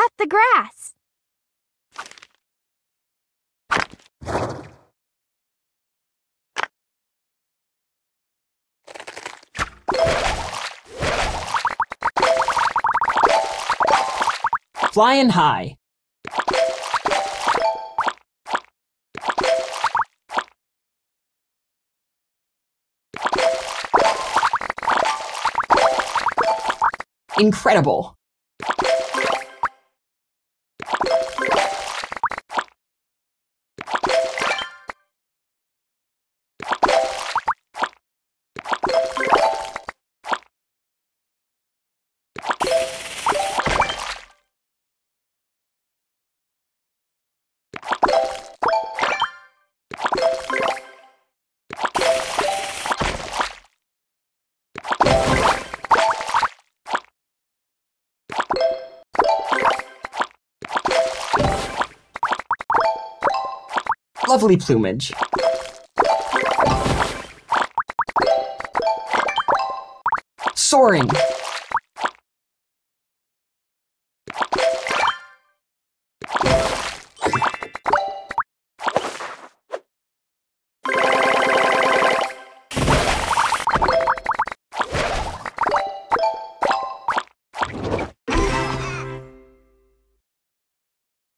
cut the grass. Flying high. Incredible. Lovely plumage. Soaring.